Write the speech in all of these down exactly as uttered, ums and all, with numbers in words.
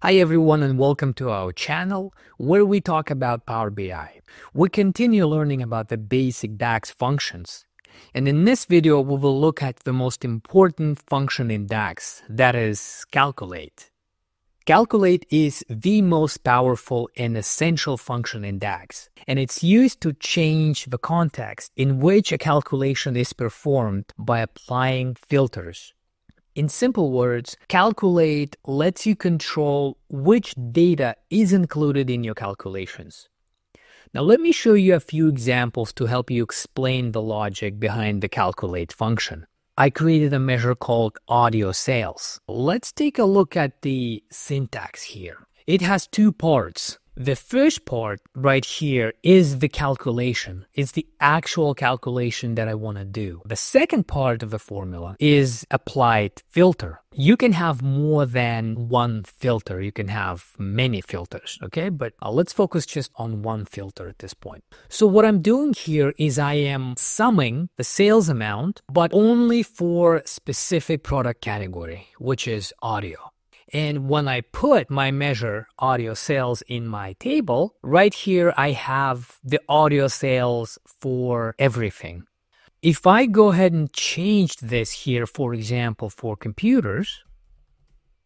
Hi everyone and welcome to our channel where we talk about Power B I. We continue learning about the basic DAX functions, and in this video we will look at the most important function in DAX, that is calculate. Calculate is the most powerful and essential function in DAX, and it's used to change the context in which a calculation is performed by applying filters. In simple words, calculate lets you control which data is included in your calculations. Now let me show you a few examples to help you explain the logic behind the calculate function. I created a measure called audio sales. Let's take a look at the syntax here. It has two parts. The first part right here is the calculation. It's the actual calculation that I want to do. The second part of the formula is applied filter. You can have more than one filter. You can have many filters, okay? But uh, let's focus just on one filter at this point. So what I'm doing here is I am summing the sales amount, but only for specific product category, which is audio. And when I put my measure audio sales in my table, right here I have the audio sales for everything. If I go ahead and change this here, for example, for computers,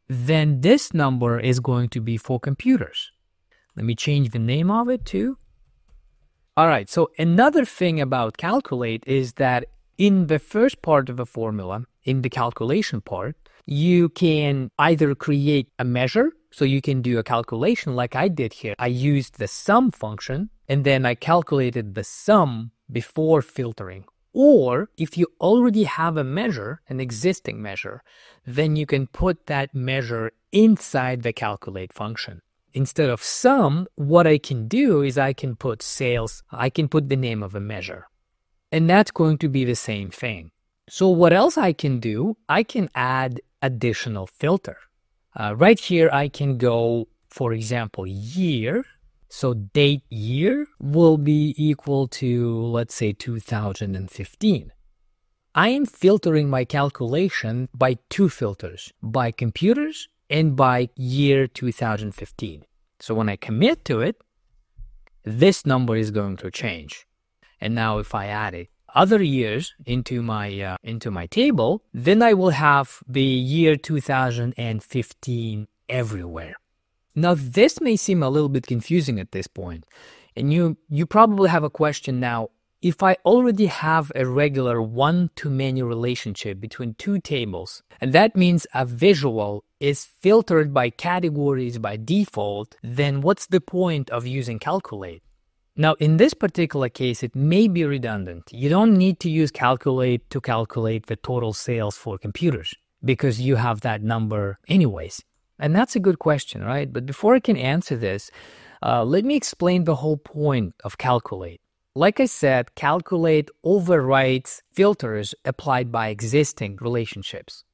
then this number is going to be for computers. Let me change the name of it too. All right, so another thing about calculate is that in the first part of the formula, in the calculation part, you can either create a measure, so you can do a calculation like I did here. I used the sum function, and then I calculated the sum before filtering. Or if you already have a measure, an existing measure, then you can put that measure inside the calculate function. Instead of sum, what I can do is I can put sales, I can put the name of a measure. And that's going to be the same thing. So what else I can do, I can add additional filter. Uh, right here, I can go, for example, year. So date year will be equal to, let's say, two thousand fifteen. I am filtering my calculation by two filters, by computers and by year two thousand fifteen. So when I commit to it, this number is going to change. And now if I add it, other years into my uh, into my table, then I will have the year two thousand fifteen everywhere. Now this may seem a little bit confusing at this point, and you you probably have a question now. If I already have a regular one-to-many relationship between two tables, and that means a visual is filtered by categories by default, then what's the point of using calculate? Now, in this particular case, it may be redundant. You don't need to use calculate to calculate the total sales for computers because you have that number anyways. And that's a good question, right? But before I can answer this, uh, let me explain the whole point of calculate. Like I said, calculate overrides filters applied by existing relationships.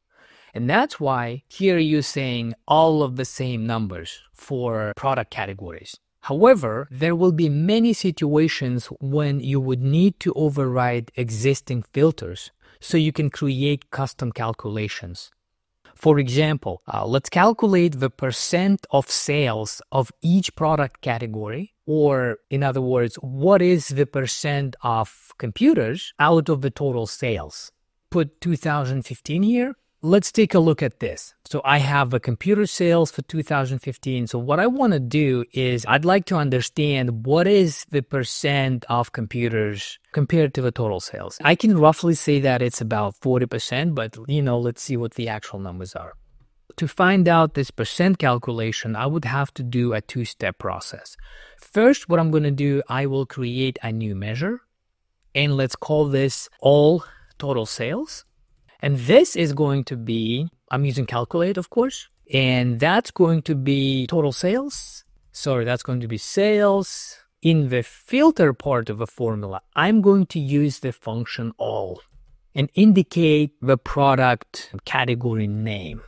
And that's why here you're saying all of the same numbers for product categories. However, there will be many situations when you would need to override existing filters so you can create custom calculations. For example, uh, let's calculate the percent of sales of each product category, or in other words, what is the percent of computers out of the total sales? Put two thousand fifteen here. Let's take a look at this. So I have a computer sales for two thousand fifteen. So what I want to do is I'd like to understand what is the percent of computers compared to the total sales. I can roughly say that it's about forty percent, but you know, let's see what the actual numbers are. To find out this percent calculation, I would have to do a two-step process. First, what I'm going to do, I will create a new measure, and let's call this all total sales. And this is going to be, I'm using calculate, of course, and that's going to be total sales. Sorry, that's going to be sales. In the filter part of the formula, I'm going to use the function all and indicate the product category name.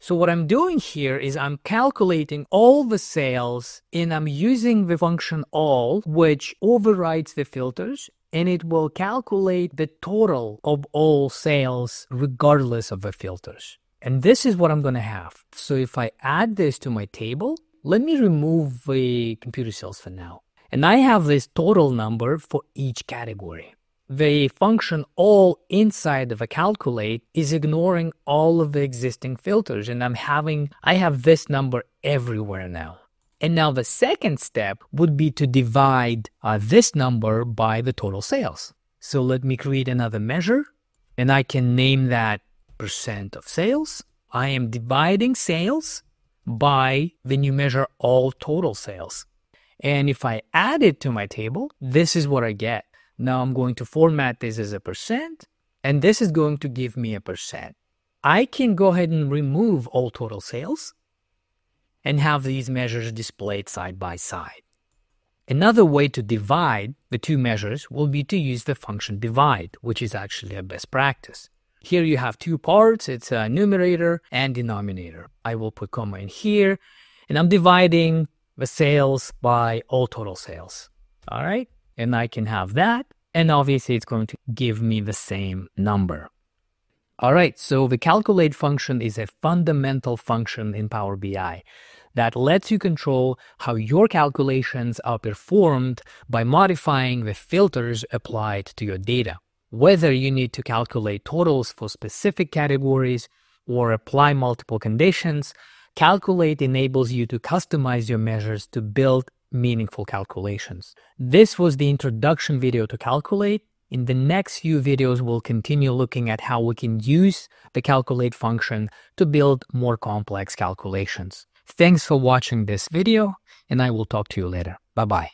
So what I'm doing here is I'm calculating all the sales, and I'm using the function all, which overrides the filters, and it will calculate the total of all sales regardless of the filters. And this is what I'm going to have. So if I add this to my table, let me remove the computer sales for now. And I have this total number for each category. The function all inside of a calculate is ignoring all of the existing filters. And I'm having, I have this number everywhere now. And now the second step would be to divide uh, this number by the total sales. So let me create another measure, and I can name that percent of sales. I am dividing sales by the new measure all total sales. And if I add it to my table, this is what I get. Now I'm going to format this as a percent, and this is going to give me a percent. I can go ahead and remove all total sales and have these measures displayed side by side. Another way to divide the two measures will be to use the function divide, which is actually a best practice. Here you have two parts, it's a numerator and denominator. I will put comma in here, and I'm dividing the sales by all total sales. All right, and I can have that, and obviously it's going to give me the same number. All right, so the calculate function is a fundamental function in Power B I that lets you control how your calculations are performed by modifying the filters applied to your data. Whether you need to calculate totals for specific categories or apply multiple conditions, Calculate enables you to customize your measures to build meaningful calculations. This was the introduction video to Calculate. In the next few videos, we'll continue looking at how we can use the calculate function to build more complex calculations. Thanks for watching this video, and I will talk to you later. Bye-bye.